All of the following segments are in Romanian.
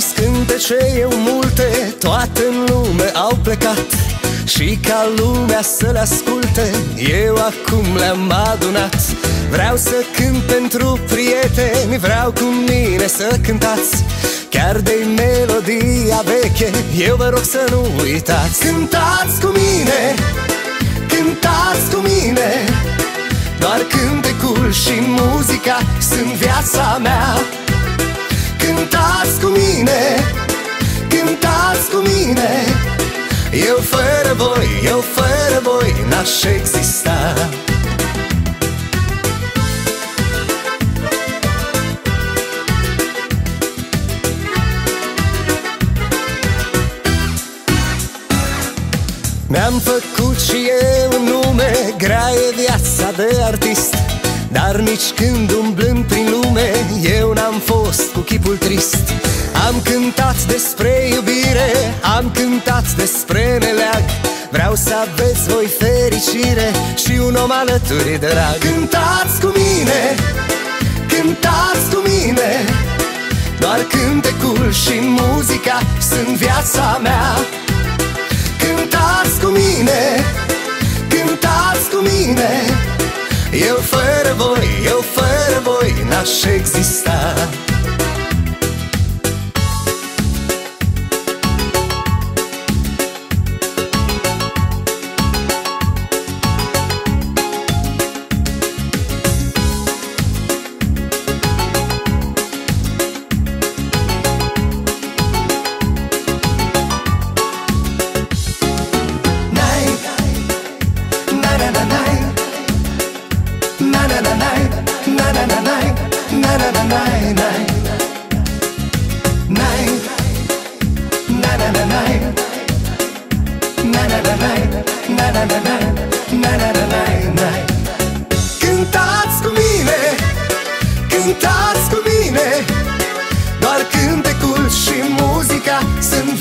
scris cântece eu multe, toate în lume au plecat, și ca lumea să le asculte, eu acum le-am adunat. Vreau să cânt pentru prieteni, vreau cu mine să cântați, chiar de-i melodia veche, eu vă rog să nu uitați. Cântați cu mine, cântați cu mine, doar cântecul și muzica sunt viața mea. Cântați cu mine, cântați cu mine, eu fără voi, eu fără voi n-aș exista. Mi-am făcut și eu nume, grea e viața de artist, dar nici când umblând prin lume eu n-am fost cu chipul trist. Am cântat despre iubire, am cântat despre neleag, vreau să aveți voi fericire și un om alături drag. Cântați cu mine, cântați cu mine, doar cântecul și muzica sunt viața mea. Cântați cu mine, cântați cu mine, eu fără voi, eu fără voi n-aș exista. Cântecul și muzica sunt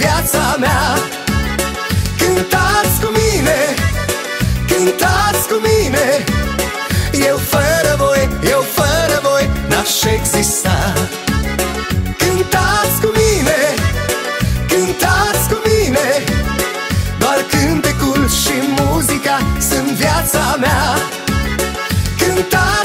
viața mea. Cântați